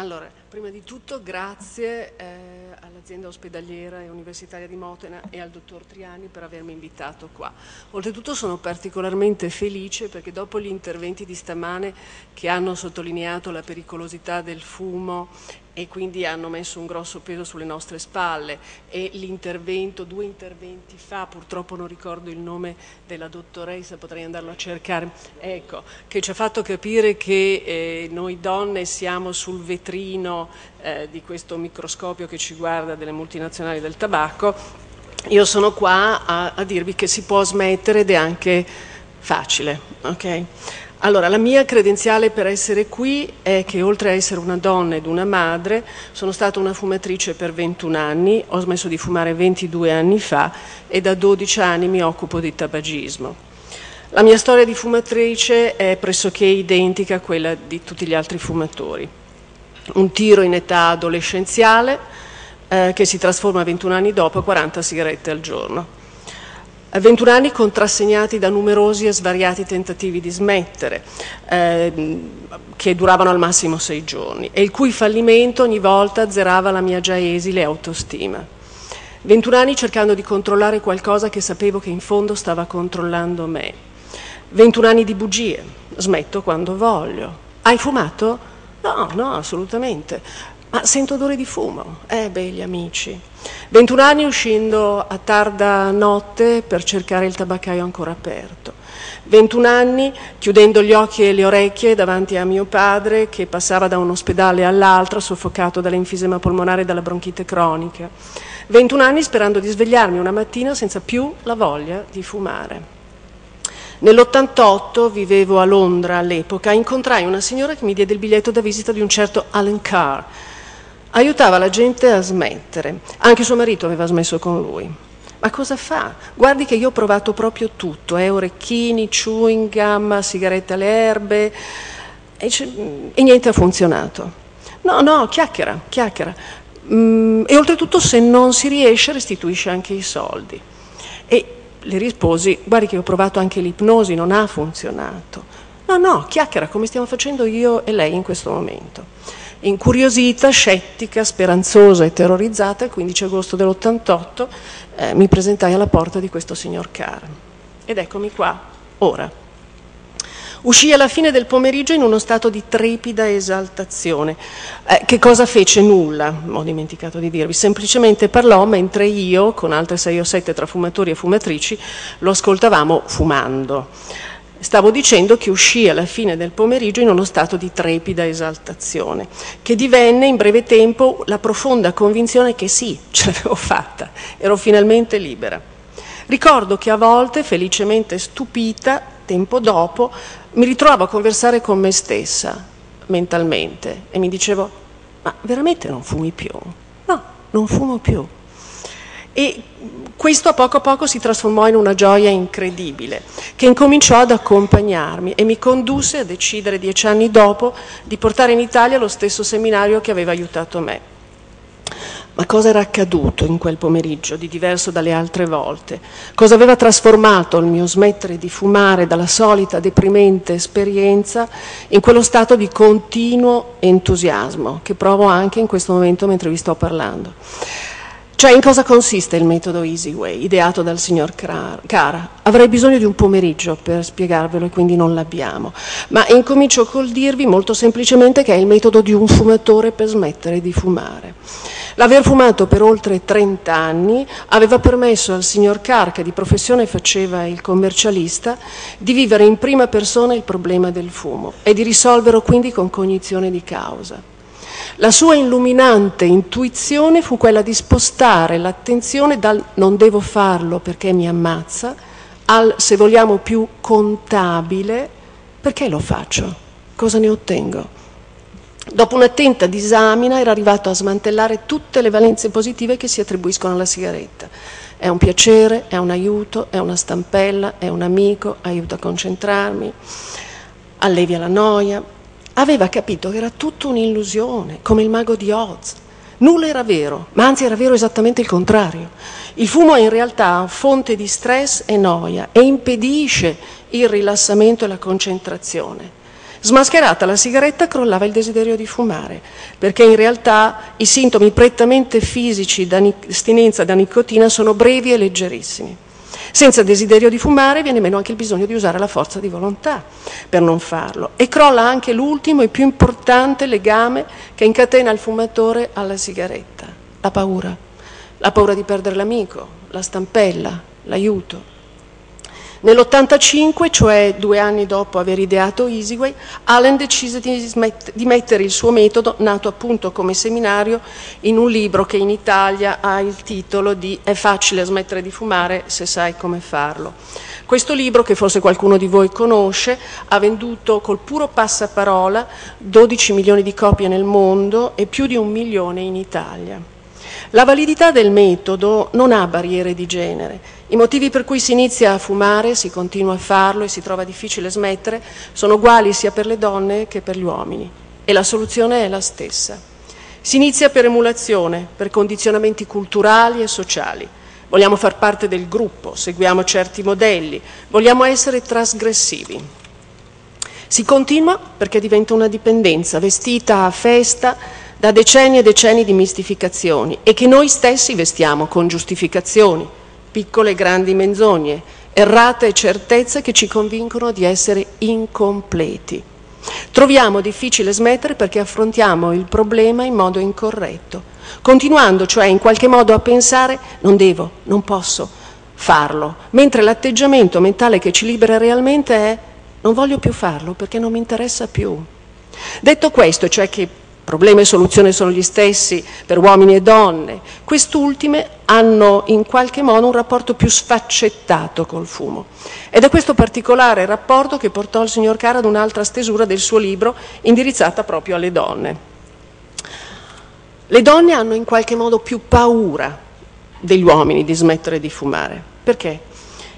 Allora, prima di tutto grazie all'azienda ospedaliera e universitaria di Modena e al dottor Triani per avermi invitato qua. Oltretutto sono particolarmente felice perché dopo gli interventi di stamane che hanno sottolineato la pericolosità del fumo e quindi hanno messo un grosso peso sulle nostre spalle e l'intervento, due interventi fa, purtroppo non ricordo il nome della dottoressa, potrei andarlo a cercare, ecco, che ci ha fatto capire che noi donne siamo sul vetrino di questo microscopio che ci guarda delle multinazionali del tabacco. Io sono qua a dirvi che si può smettere ed è anche facile, ok? Allora, la mia credenziale per essere qui è che oltre a essere una donna ed una madre, sono stata una fumatrice per 21 anni, ho smesso di fumare 22 anni fa e da 12 anni mi occupo di tabagismo. La mia storia di fumatrice è pressoché identica a quella di tutti gli altri fumatori. Un tiro in età adolescenziale che si trasforma 21 anni dopo a 40 sigarette al giorno. 21 anni contrassegnati da numerosi e svariati tentativi di smettere, che duravano al massimo 6 giorni e il cui fallimento ogni volta azzerava la mia già esile autostima. 21 anni cercando di controllare qualcosa che sapevo che in fondo stava controllando me. 21 anni di bugie, smetto quando voglio. Hai fumato? No, no, assolutamente. Ma sento odore di fumo, beh, gli amici. 21 anni uscendo a tarda notte per cercare il tabaccaio ancora aperto. 21 anni chiudendo gli occhi e le orecchie davanti a mio padre che passava da un ospedale all'altro soffocato dall'enfisema polmonare e dalla bronchite cronica. 21 anni sperando di svegliarmi una mattina senza più la voglia di fumare. Nell'88 vivevo a Londra all'epoca, incontrai una signora che mi diede il biglietto da visita di un certo Allen Carr. Aiutava la gente a smettere, anche suo marito aveva smesso con lui. Ma cosa fa? Guardi che io ho provato proprio tutto, orecchini, chewing gum, sigarette alle erbe e niente ha funzionato. No, no, chiacchiera. E oltretutto se non si riesce restituisce anche i soldi. E le risposi, guardi che ho provato anche l'ipnosi, non ha funzionato. No, no, chiacchiera come stiamo facendo io e lei in questo momento. Incuriosita, scettica, speranzosa e terrorizzata, il 15 agosto dell'88 mi presentai alla porta di questo signor Carr. Ed eccomi qua, ora. Uscii alla fine del pomeriggio in uno stato di trepida esaltazione. Che cosa fece? Nulla, ho dimenticato di dirvi. Semplicemente parlò mentre io, con altre 6 o 7 tra fumatori e fumatrici, lo ascoltavamo fumando. Stavo dicendo che uscì alla fine del pomeriggio in uno stato di trepida esaltazione, che divenne in breve tempo la profonda convinzione che sì, ce l'avevo fatta, ero finalmente libera. Ricordo che a volte, felicemente stupita, tempo dopo, mi ritrovavo a conversare con me stessa, mentalmente, e mi dicevo, ma veramente non fumi più? No, non fumo più. E questo a poco si trasformò in una gioia incredibile che incominciò ad accompagnarmi e mi condusse a decidere 10 anni dopo di portare in Italia lo stesso seminario che aveva aiutato me. Ma cosa era accaduto in quel pomeriggio di diverso dalle altre volte? Cosa aveva trasformato il mio smettere di fumare dalla solita deprimente esperienza in quello stato di continuo entusiasmo che provo anche in questo momento mentre vi sto parlando? Cioè, in cosa consiste il metodo Easyway, ideato dal signor Carr? Avrei bisogno di un pomeriggio per spiegarvelo e quindi non l'abbiamo. Ma incomincio col dirvi molto semplicemente che è il metodo di un fumatore per smettere di fumare. L'aver fumato per oltre 30 anni aveva permesso al signor Carr, che di professione faceva il commercialista, di vivere in prima persona il problema del fumo e di risolverlo quindi con cognizione di causa. La sua illuminante intuizione fu quella di spostare l'attenzione dal non devo farlo perché mi ammazza al, se vogliamo, più contabile, perché lo faccio? Cosa ne ottengo? Dopo un'attenta disamina era arrivato a smantellare tutte le valenze positive che si attribuiscono alla sigaretta. È un piacere, è un aiuto, è una stampella, è un amico, aiuta a concentrarmi, allevia la noia. Aveva capito che era tutto un'illusione, come il mago di Oz. Nulla era vero, ma anzi era vero esattamente il contrario. Il fumo è in realtà fonte di stress e noia e impedisce il rilassamento e la concentrazione. Smascherata la sigaretta, crollava il desiderio di fumare, perché in realtà i sintomi prettamente fisici da astinenza da nicotina sono brevi e leggerissimi. Senza desiderio di fumare viene meno anche il bisogno di usare la forza di volontà per non farlo, e crolla anche l'ultimo e più importante legame che incatena il fumatore alla sigaretta: la paura. La paura di perdere l'amico, la stampella, l'aiuto. Nell'85, cioè 2 anni dopo aver ideato Easyway, Allen decise di mettere il suo metodo, nato appunto come seminario, in un libro che in Italia ha il titolo di «È facile smettere di fumare se sai come farlo». Questo libro, che forse qualcuno di voi conosce, ha venduto col puro passaparola 12 milioni di copie nel mondo e più di 1 milione in Italia. La validità del metodo non ha barriere di genere. I motivi per cui si inizia a fumare, si continua a farlo e si trova difficile smettere sono uguali sia per le donne che per gli uomini, e la soluzione è la stessa. Si inizia per emulazione, per condizionamenti culturali e sociali. Vogliamo far parte del gruppo, seguiamo certi modelli, vogliamo essere trasgressivi. Si continua perché diventa una dipendenza vestita a festa da decenni e decenni di mistificazioni, e che noi stessi vestiamo con giustificazioni, piccole e grandi menzogne, errate e certezze che ci convincono di essere incompleti. Troviamo difficile smettere perché affrontiamo il problema in modo incorretto, continuando cioè in qualche modo a pensare non devo, non posso farlo, mentre l'atteggiamento mentale che ci libera realmente è non voglio più farlo perché non mi interessa più. Detto questo, cioè che problema e soluzione sono gli stessi per uomini e donne, quest'ultime hanno in qualche modo un rapporto più sfaccettato col fumo. Ed è questo particolare rapporto che portò il signor Carr ad un'altra stesura del suo libro, indirizzata proprio alle donne. Le donne hanno in qualche modo più paura degli uomini di smettere di fumare. Perché?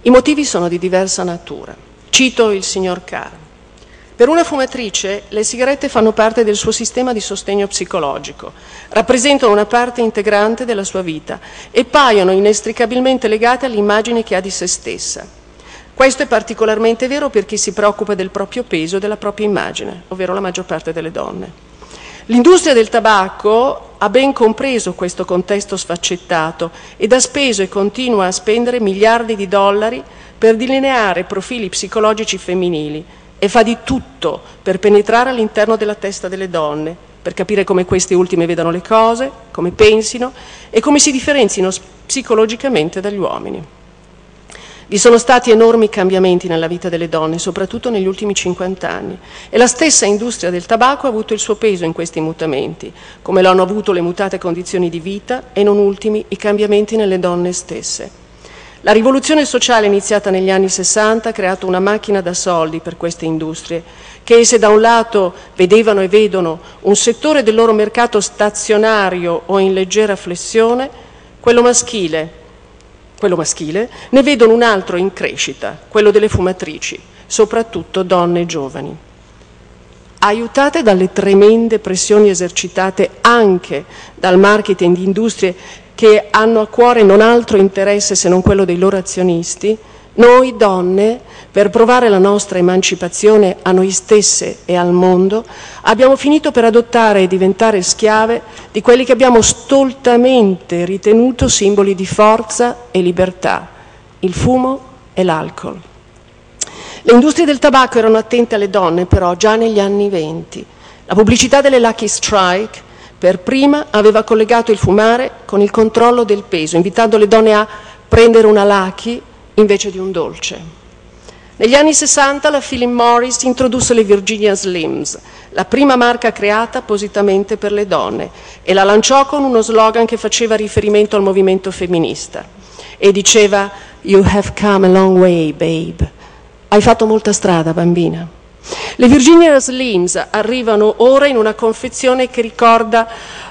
I motivi sono di diversa natura. Cito il signor Carr. Per una fumatrice le sigarette fanno parte del suo sistema di sostegno psicologico, rappresentano una parte integrante della sua vita e paiono inestricabilmente legate all'immagine che ha di se stessa. Questo è particolarmente vero per chi si preoccupa del proprio peso e della propria immagine, ovvero la maggior parte delle donne. L'industria del tabacco ha ben compreso questo contesto sfaccettato ed ha speso e continua a spendere miliardi di dollari per delineare profili psicologici femminili, e fa di tutto per penetrare all'interno della testa delle donne, per capire come queste ultime vedano le cose, come pensino e come si differenzino psicologicamente dagli uomini. Vi sono stati enormi cambiamenti nella vita delle donne, soprattutto negli ultimi 50 anni, e la stessa industria del tabacco ha avuto il suo peso in questi mutamenti, come lo hanno avuto le mutate condizioni di vita e, non ultimi, i cambiamenti nelle donne stesse. La rivoluzione sociale iniziata negli anni 60 ha creato una macchina da soldi per queste industrie, che se da un lato vedevano e vedono un settore del loro mercato stazionario o in leggera flessione, quello maschile, ne vedono un altro in crescita, quello delle fumatrici, soprattutto donne e giovani. Aiutate dalle tremende pressioni esercitate anche dal marketing di industrie che hanno a cuore non altro interesse se non quello dei loro azionisti, noi donne, per provare la nostra emancipazione a noi stesse e al mondo, abbiamo finito per adottare e diventare schiave di quelli che abbiamo stoltamente ritenuto simboli di forza e libertà, il fumo e l'alcol. Le industrie del tabacco erano attente alle donne, però, già negli anni 20. La pubblicità delle Lucky Strike per prima aveva collegato il fumare con il controllo del peso, invitando le donne a prendere una Lucky invece di un dolce. Negli anni 60 la Philip Morris introdusse le Virginia Slims, la prima marca creata appositamente per le donne, e la lanciò con uno slogan che faceva riferimento al movimento femminista e diceva «You have come a long way, babe». «Hai fatto molta strada, bambina». Le Virginia Slims arrivano ora in una confezione che ricorda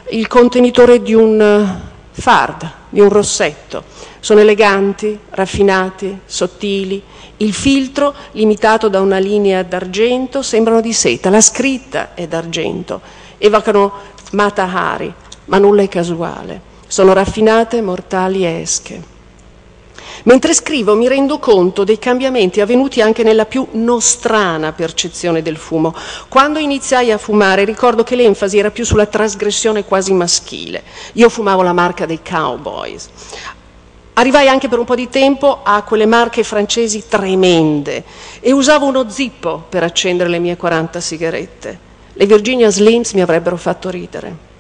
il contenitore di un fard, di un rossetto. Sono eleganti, raffinati, sottili. Il filtro, limitato da una linea d'argento, sembrano di seta. La scritta è d'argento. Evocano Matahari, ma nulla è casuale. Sono raffinate, mortali e esche. Mentre scrivo mi rendo conto dei cambiamenti avvenuti anche nella più nostrana percezione del fumo. Quando iniziai a fumare ricordo che l'enfasi era più sulla trasgressione quasi maschile. Io fumavo la marca dei Cowboys. Arrivai anche per un po' di tempo a quelle marche francesi tremende e usavo uno zippo per accendere le mie 40 sigarette. Le Virginia Slims mi avrebbero fatto ridere.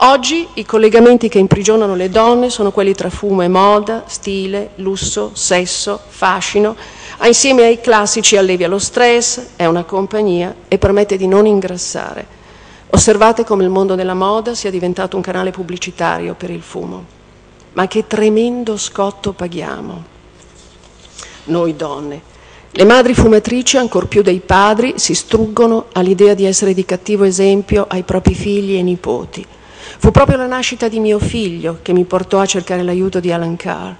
Oggi i collegamenti che imprigionano le donne sono quelli tra fumo e moda, stile, lusso, sesso, fascino, insieme ai classici allevia lo stress, è una compagnia e permette di non ingrassare. Osservate come il mondo della moda sia diventato un canale pubblicitario per il fumo. Ma che tremendo scotto paghiamo noi donne. Le madri fumatrici, ancor più dei padri, si struggono all'idea di essere di cattivo esempio ai propri figli e nipoti. Fu proprio la nascita di mio figlio che mi portò a cercare l'aiuto di Allen Carr.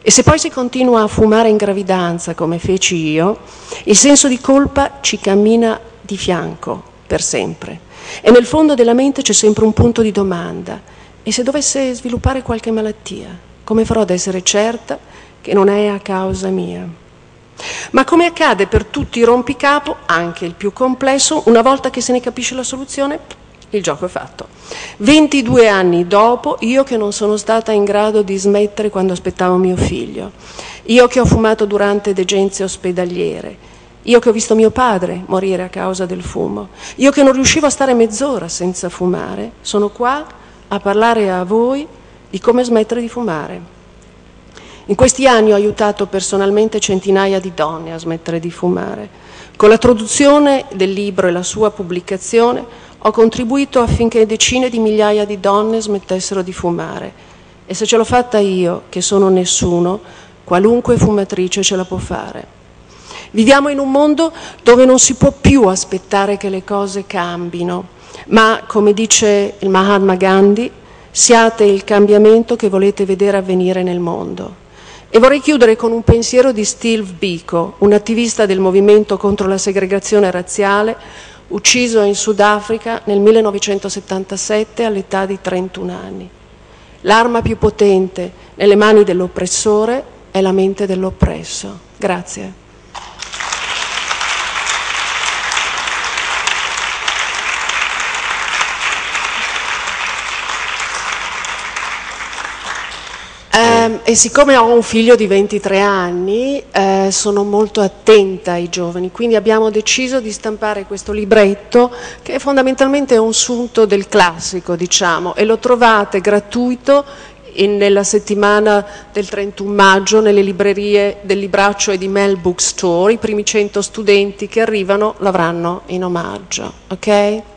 E se poi si continua a fumare in gravidanza, come feci io, il senso di colpa ci cammina di fianco per sempre. E nel fondo della mente c'è sempre un punto di domanda. E se dovesse sviluppare qualche malattia, come farò ad essere certa che non è a causa mia? Ma come accade per tutti i rompicapo, anche il più complesso, una volta che se ne capisce la soluzione, il gioco è fatto. 22 anni dopo, io che non sono stata in grado di smettere quando aspettavo mio figlio, io che ho fumato durante degenze ospedaliere, io che ho visto mio padre morire a causa del fumo, io che non riuscivo a stare mezz'ora senza fumare, sono qua a parlare a voi di come smettere di fumare. In questi anni ho aiutato personalmente centinaia di donne a smettere di fumare. Con la traduzione del libro e la sua pubblicazione ho contribuito affinché decine di migliaia di donne smettessero di fumare. E se ce l'ho fatta io, che sono nessuno, qualunque fumatrice ce la può fare. Viviamo in un mondo dove non si può più aspettare che le cose cambino. Ma, come dice il Mahatma Gandhi, siate il cambiamento che volete vedere avvenire nel mondo. E vorrei chiudere con un pensiero di Steve Biko, un attivista del movimento contro la segregazione razziale, ucciso in Sudafrica nel 1977 all'età di 31 anni. L'arma più potente nelle mani dell'oppressore è la mente dell'oppresso. Grazie. E siccome ho un figlio di 23 anni, sono molto attenta ai giovani, quindi abbiamo deciso di stampare questo libretto che è fondamentalmente un sunto del classico, diciamo, e lo trovate gratuito nella settimana del 31 maggio nelle librerie del Libraccio e di Melbook Store. I primi 100 studenti che arrivano l'avranno in omaggio, ok?